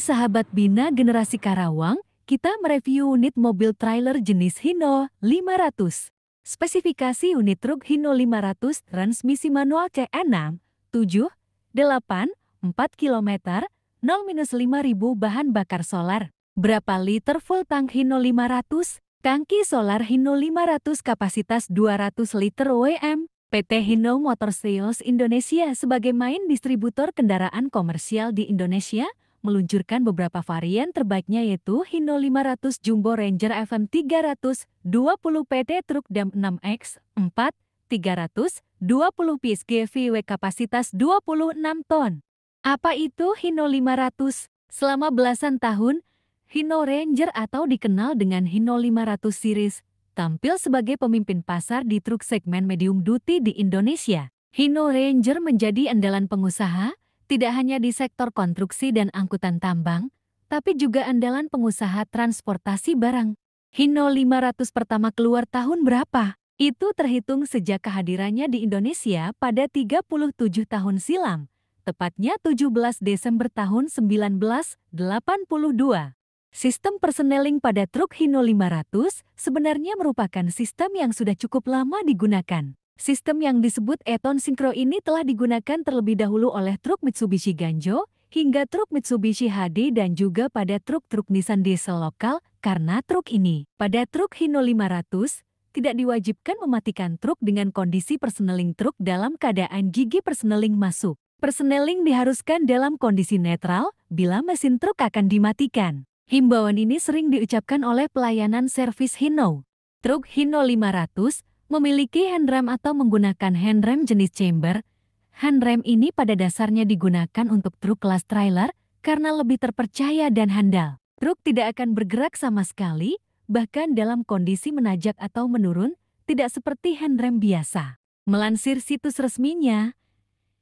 Hai sahabat Bina generasi Karawang, kita mereview unit mobil trailer jenis Hino 500. Spesifikasi unit truk Hino 500 transmisi manual C6, 7, 8, 4 km, 0-5000 bahan bakar solar. Berapa liter full tank Hino 500? Tangki solar Hino 500 kapasitas 200 liter WM. PT Hino Motor Sales Indonesia sebagai main distributor kendaraan komersial di Indonesia meluncurkan beberapa varian terbaiknya yaitu Hino 500 Jumbo Ranger FM 320 PT truk dam 6X 4 320 PS GVW kapasitas 26 ton. Apa itu Hino 500? Selama belasan tahun, Hino Ranger atau dikenal dengan Hino 500 series tampil sebagai pemimpin pasar di truk segmen medium duty di Indonesia. Hino Ranger menjadi andalan pengusaha, tidak hanya di sektor konstruksi dan angkutan tambang, tapi juga andalan pengusaha transportasi barang. Hino 500 pertama keluar tahun berapa? Itu terhitung sejak kehadirannya di Indonesia pada 37 tahun silam, tepatnya 17 Desember tahun 1982. Sistem perseneling pada truk Hino 500 sebenarnya merupakan sistem yang sudah cukup lama digunakan. Sistem yang disebut Eton Syncro ini telah digunakan terlebih dahulu oleh truk Mitsubishi Ganjo hingga truk Mitsubishi HD dan juga pada truk-truk Nissan Diesel lokal karena truk ini. Pada truk Hino 500, tidak diwajibkan mematikan truk dengan kondisi perseneling truk dalam keadaan gigi perseneling masuk. Perseneling diharuskan dalam kondisi netral bila mesin truk akan dimatikan. Himbauan ini sering diucapkan oleh pelayanan servis Hino. Truk Hino 500 memiliki handrem atau menggunakan handrem jenis chamber. Handrem ini pada dasarnya digunakan untuk truk kelas trailer karena lebih terpercaya dan handal. Truk tidak akan bergerak sama sekali, bahkan dalam kondisi menanjak atau menurun, tidak seperti handrem biasa. Melansir situs resminya,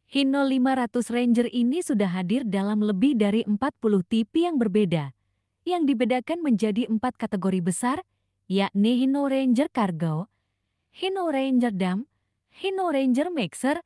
Hino 500 Ranger ini sudah hadir dalam lebih dari 40 tipe yang berbeda, yang dibedakan menjadi 4 kategori besar, yakni Hino Ranger Cargo, Hino Ranger Dump, Hino Ranger Mixer,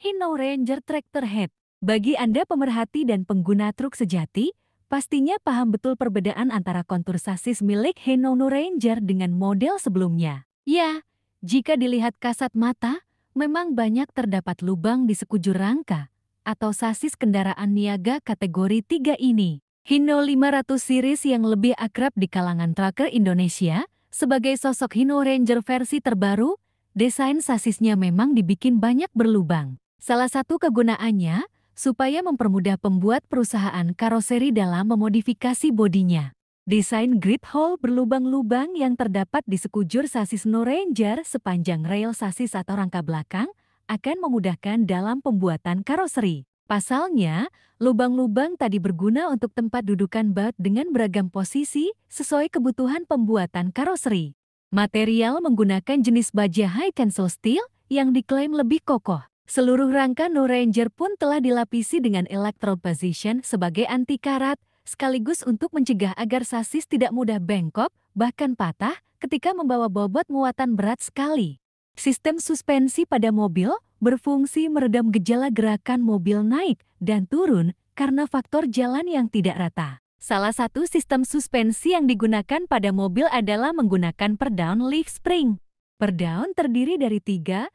Hino Ranger Tractor Head. Bagi Anda pemerhati dan pengguna truk sejati, pastinya paham betul perbedaan antara kontur sasis milik Hino Ranger dengan model sebelumnya. Ya, jika dilihat kasat mata, memang banyak terdapat lubang di sekujur rangka atau sasis kendaraan niaga kategori 3 ini. Hino 500 series yang lebih akrab di kalangan trucker Indonesia sebagai sosok Hino Ranger versi terbaru, desain sasisnya memang dibikin banyak berlubang. Salah satu kegunaannya, supaya mempermudah pembuat perusahaan karoseri dalam memodifikasi bodinya. Desain grid hole berlubang-lubang yang terdapat di sekujur sasis Hino Ranger sepanjang rail sasis atau rangka belakang akan memudahkan dalam pembuatan karoseri. Pasalnya, lubang-lubang tadi berguna untuk tempat dudukan baut dengan beragam posisi sesuai kebutuhan pembuatan karoseri. Material menggunakan jenis baja high tensile steel yang diklaim lebih kokoh. Seluruh rangka Hino Ranger pun telah dilapisi dengan electrode position sebagai anti karat, sekaligus untuk mencegah agar sasis tidak mudah bengkok, bahkan patah ketika membawa bobot muatan berat sekali. Sistem suspensi pada mobil berfungsi meredam gejala gerakan mobil naik dan turun karena faktor jalan yang tidak rata. Salah satu sistem suspensi yang digunakan pada mobil adalah menggunakan per-down lift spring. Per-down terdiri dari 3-10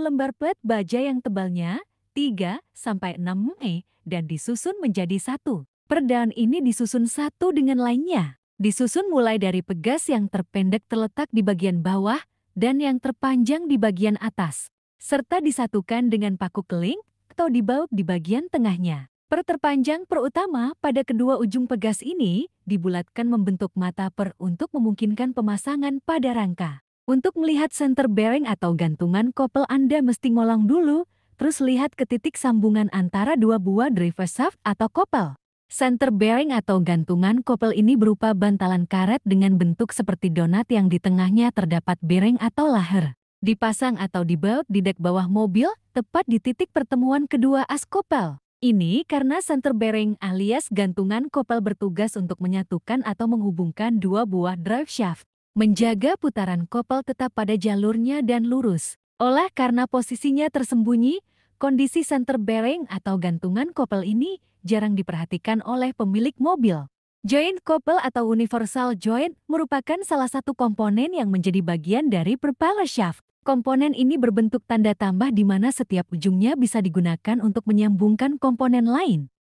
lembar plet baja yang tebalnya 3-6 mm dan disusun menjadi satu. Per-down ini disusun satu dengan lainnya. Disusun mulai dari pegas yang terpendek terletak di bagian bawah dan yang terpanjang di bagian atas, serta disatukan dengan paku keling atau dibaut di bagian tengahnya. Per terpanjang per utama pada kedua ujung pegas ini dibulatkan membentuk mata per untuk memungkinkan pemasangan pada rangka. Untuk melihat center bearing atau gantungan kopel Anda mesti ngolong dulu, terus lihat ke titik sambungan antara dua buah driver shaft atau kopel. Center bearing atau gantungan kopel ini berupa bantalan karet dengan bentuk seperti donat yang di tengahnya terdapat bearing atau laher. Dipasang atau dibaut di dek bawah mobil, tepat di titik pertemuan kedua as kopel. Ini karena center bearing alias gantungan kopel bertugas untuk menyatukan atau menghubungkan dua buah drive shaft, menjaga putaran kopel tetap pada jalurnya dan lurus. Oleh karena posisinya tersembunyi, kondisi center bearing atau gantungan kopel ini jarang diperhatikan oleh pemilik mobil. Joint kopel atau universal joint merupakan salah satu komponen yang menjadi bagian dari propeller shaft. Komponen ini berbentuk tanda tambah di mana setiap ujungnya bisa digunakan untuk menyambungkan komponen lain.